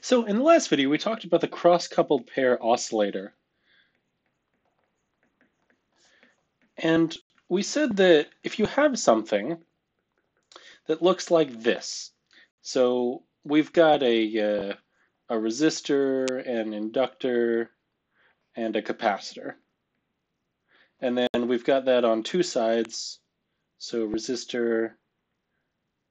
So in the last video, we talked about the cross-coupled pair oscillator. And we said that if you have something that looks like this, so we've got a resistor, an inductor, and a capacitor. And then we've got that on two sides, so resistor,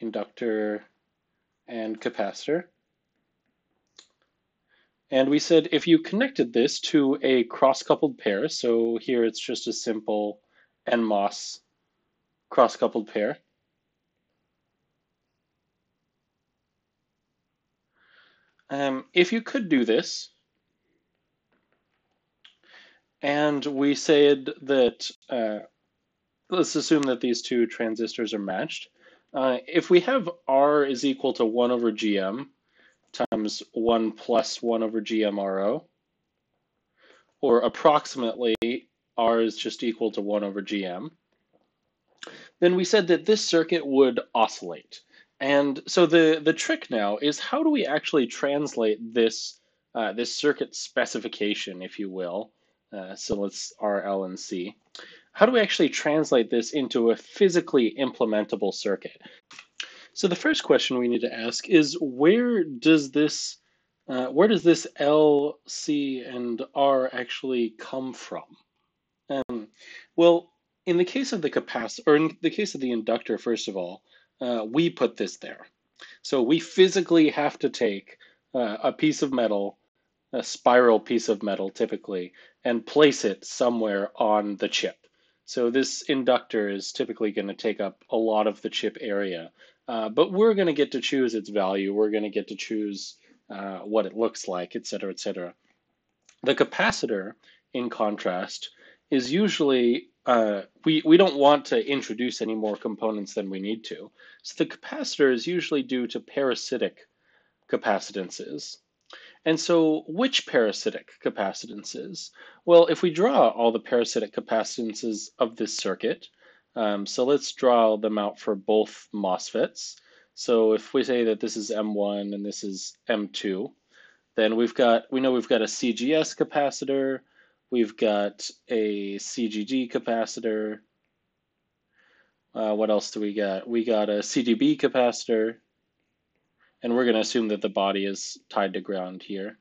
inductor, and capacitor. And we said if you connected this to a cross-coupled pair, so here it's just a simple NMOS cross-coupled pair, if you could do this, and we said that, let's assume that these two transistors are matched. If we have R is equal to 1 over GM times 1 plus 1 over GMRO, or approximately R is just equal to 1 over GM, then we said that this circuit would oscillate. And so the trick now is, how do we actually translate this, this circuit specification, if you will? So let's R, L, and C. How do we actually translate this into a physically implementable circuit? So the first question we need to ask is, where does this L, C, and R actually come from? Well, in the case of the capacitor, or in the case of the inductor, first of all, we put this there. So we physically have to take a piece of metal, a spiral piece of metal typically, and place it somewhere on the chip. So this inductor is typically going to take up a lot of the chip area, but we're going to get to choose its value. We're going to get to choose what it looks like, et cetera, et cetera. The capacitor, in contrast, is usually, we don't want to introduce any more components than we need to. So the capacitor is usually due to parasitic capacitances. And so, which parasitic capacitances? Well, if we draw all the parasitic capacitances of this circuit, so let's draw them out for both MOSFETs. So if we say that this is M1 and this is M2, then we know we've got a CGS capacitor, we've got a CGD capacitor. What else do we got? We got a CDB capacitor. And we're going to assume that the body is tied to ground here.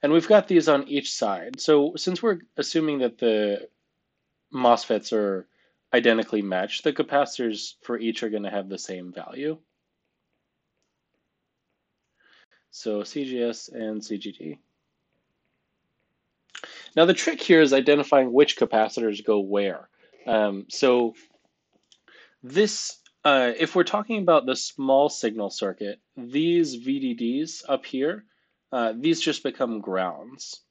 And we've got these on each side. So since we're assuming that the MOSFETs are identically matched, the capacitors for each are going to have the same value. So CGS and CGD. Now the trick here is identifying which capacitors go where. If we're talking about the small signal circuit, these VDDs up here, these just become grounds.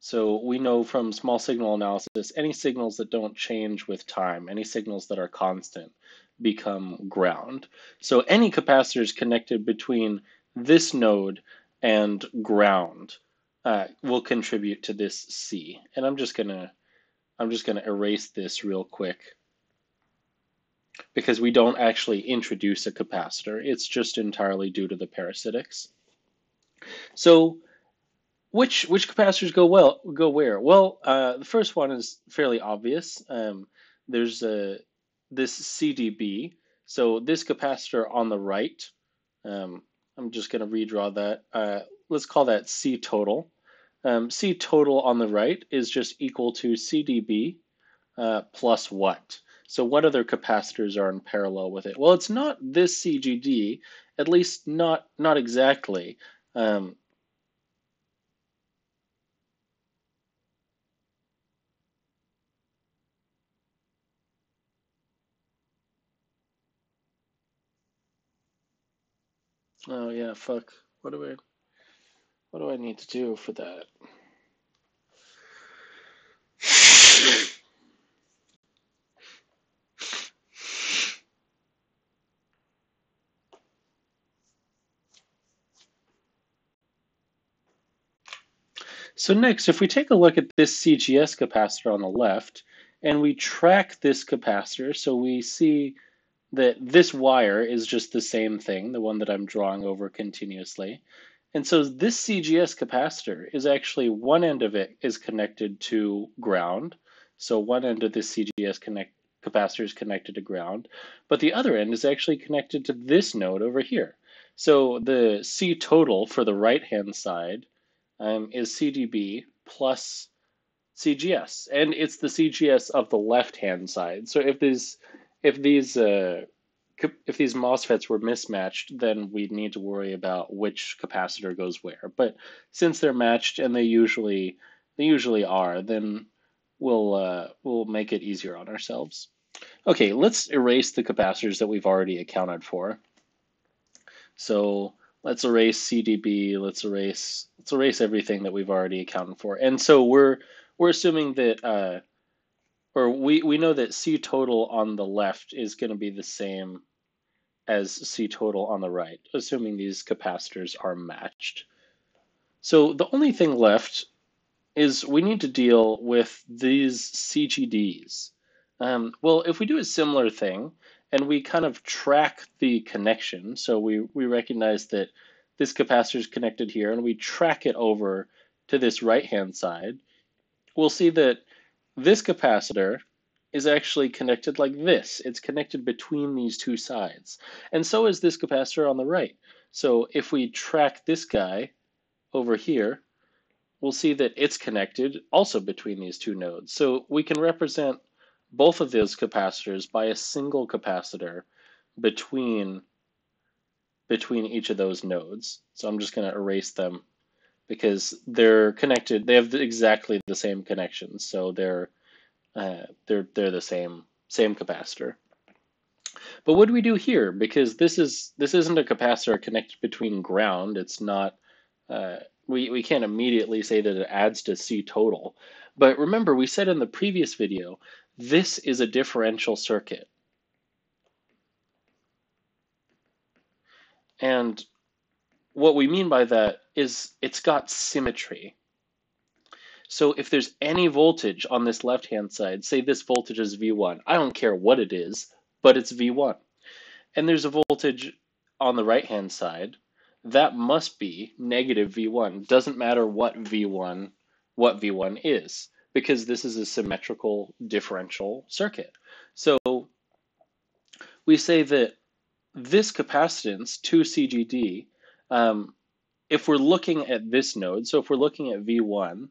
So we know from small signal analysis, any signals that don't change with time, any signals that are constant, become ground. So any capacitors connected between this node and ground will contribute to this C. And I'm just gonna erase this real quick, because we don't actually introduce a capacitor. It's just entirely due to the parasitics. So which capacitors go where? Well, the first one is fairly obvious. There's this CDB. So this capacitor on the right, I'm just going to redraw that. Let's call that C total. C total on the right is just equal to CDB plus what? So what other capacitors are in parallel with it? Well, it's not this CGD, at least not exactly. Oh yeah, fuck. What do I need to do for that? So next, if we take a look at this CGS capacitor on the left, and we track this capacitor, so we see that this wire is just the same thing, the one that I'm drawing over continuously. And so this CGS capacitor is actually, one end of it is connected to ground. So one end of this CGS capacitor is connected to ground, but the other end is actually connected to this node over here. So the C total for the right-hand side is CDB plus CGS, and it's the CGS of the left-hand side. So if these MOSFETs were mismatched, then we'd need to worry about which capacitor goes where. But since they're matched, and they usually are, then we'll make it easier on ourselves. Okay, let's erase the capacitors that we've already accounted for. So let's erase CDB. Let's erase everything that we've already accounted for. And so we're assuming that. Or we know that C total on the left is going to be the same as C total on the right, assuming these capacitors are matched. So the only thing left is we need to deal with these CGDs. Well, if we do a similar thing and we kind of track the connection, so we recognize that this capacitor is connected here and we track it over to this right-hand side, we'll see that this capacitor is actually connected like this. It's connected between these two sides. And so is this capacitor on the right. So if we track this guy over here, we'll see that it's connected also between these two nodes. So we can represent both of those capacitors by a single capacitor between each of those nodes. So I'm just going to erase them, because they're connected, they have exactly the same connections, so they're the same capacitor. But what do we do here? Because this isn't a capacitor connected between ground. It's not. We can't immediately say that it adds to C total. But remember, we said in the previous video, this is a differential circuit, and what we mean by that is it's got symmetry. So if there's any voltage on this left-hand side, say this voltage is V1, I don't care what it is, but it's V1. And there's a voltage on the right-hand side, that must be negative V1. Doesn't matter what V1 is, because this is a symmetrical differential circuit. So we say that this capacitance, 2CGD, if we're looking at this node, so if we're looking at V1,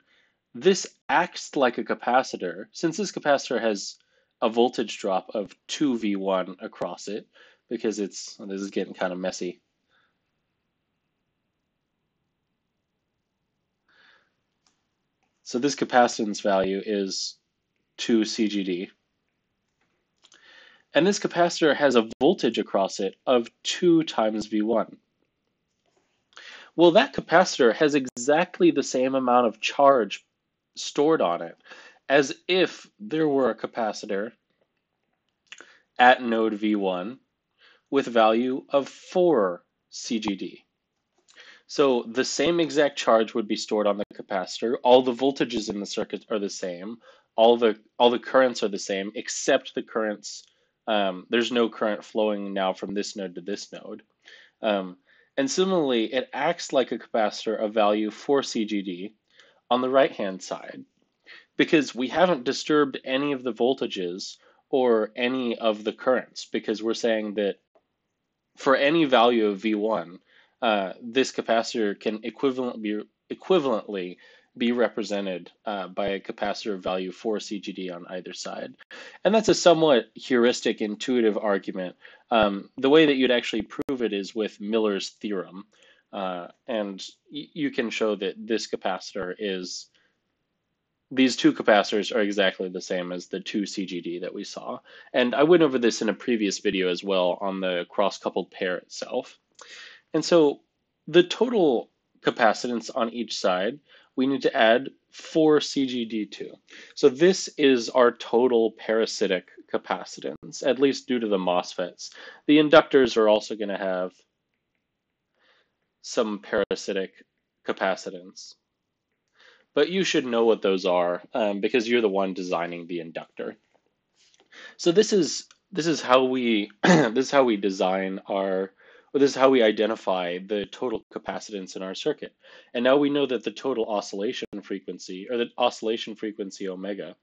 this acts like a capacitor. Since this capacitor has a voltage drop of 2V1 across it, because it's, well, this is getting kind of messy. So this capacitance value is 2CGD. And this capacitor has a voltage across it of 2 times V1. Well, that capacitor has exactly the same amount of charge stored on it as if there were a capacitor at node V1 with value of 4 CGD. So the same exact charge would be stored on the capacitor. All the voltages in the circuit are the same. All the currents are the same, except the currents. There's no current flowing now from this node to this node. And similarly, it acts like a capacitor of value 4 CGD on the right-hand side, because we haven't disturbed any of the voltages or any of the currents, because we're saying that for any value of V1, this capacitor can equivalently be represented by a capacitor of value 4 CGD on either side. And that's a somewhat heuristic, intuitive argument. The way that you'd actually prove it is with Miller's theorem. And you can show that this capacitor is, these two capacitors are exactly the same as the 2 CGD that we saw. And I went over this in a previous video as well on the cross-coupled pair itself. And so the total capacitance on each side, we need to add 4 CGD2. So this is our total parasitic capacitance, at least due to the MOSFETs. The inductors are also going to have some parasitic capacitance. But you should know what those are because you're the one designing the inductor. So this is this is how we design our, or this is how we identify the total capacitance in our circuit. And now we know that the total oscillation frequency, or the oscillation frequency omega,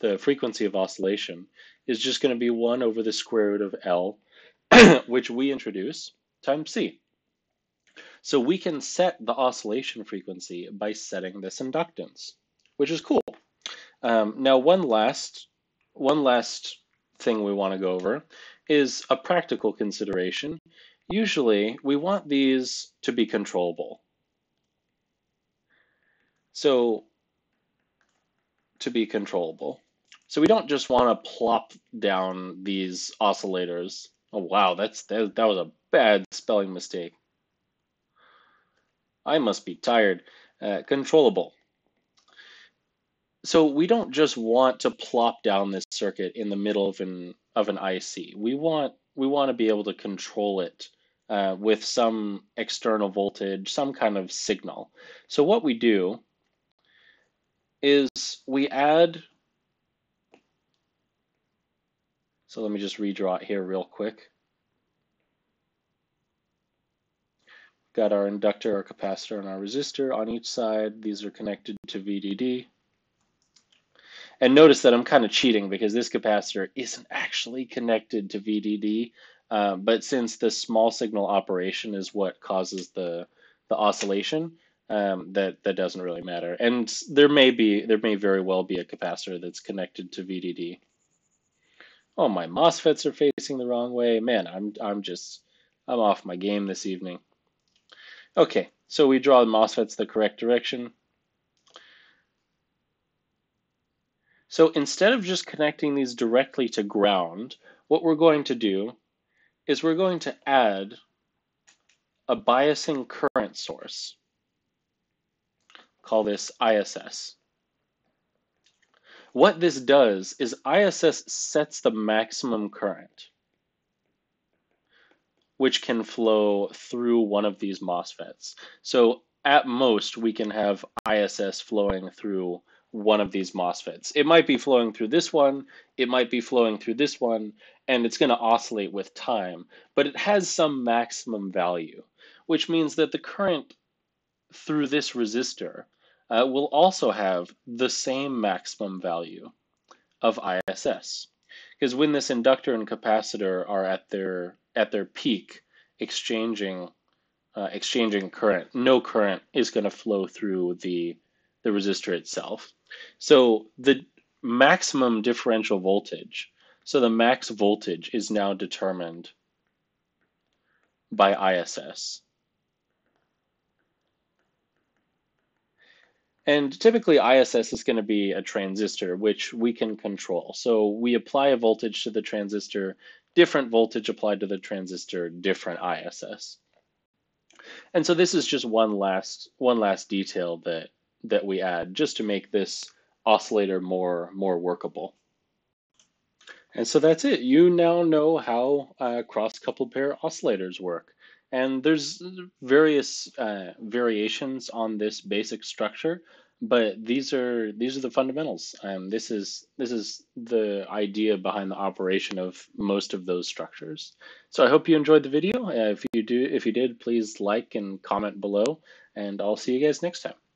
the frequency of oscillation, is just going to be 1 over the square root of L, which we introduce, times C. So we can set the oscillation frequency by setting this inductance, which is cool. Now, one last thing we want to go over is a practical consideration. Usually, we want these to be controllable. So we don't just want to plop down these oscillators. Oh wow, that was a bad spelling mistake. I must be tired. Controllable. So we don't just want to plop down this circuit in the middle of an IC. We want to be able to control it with some external voltage, some kind of signal. So what we do is we add, so let me just redraw it here real quick. Got our inductor, our capacitor, and our resistor on each side. These are connected to VDD. And notice that I'm kind of cheating because this capacitor isn't actually connected to VDD, but since the small signal operation is what causes the oscillation, that doesn't really matter. And there may very well be a capacitor that's connected to VDD. Oh, my MOSFETs are facing the wrong way. Man, I'm off my game this evening. Okay, so we draw the MOSFETs the correct direction. So instead of just connecting these directly to ground, what we're going to do is we're going to add a biasing current source. Call this ISS. What this does is ISS sets the maximum current, which can flow through one of these MOSFETs. So at most, we can have ISS flowing through one of these MOSFETs. It might be flowing through this one, it might be flowing through this one, and it's going to oscillate with time, but it has some maximum value, which means that the current through this resistor will also have the same maximum value of ISS. Because when this inductor and capacitor are at their peak exchanging current, no current is going to flow through the resistor itself. So the maximum differential voltage, so the max voltage, is now determined by ISS. And typically ISS is going to be a transistor, which we can control. So we apply a voltage to the transistor, different voltage applied to the transistor, different ISS. And so this is just one last detail that we add just to make this oscillator more workable. And so that's it. You now know how cross-coupled pair oscillators work. And there's various variations on this basic structure, but these are the fundamentals. This is the idea behind the operation of most of those structures. So I hope you enjoyed the video. If you did, please like and comment below, and I'll see you guys next time.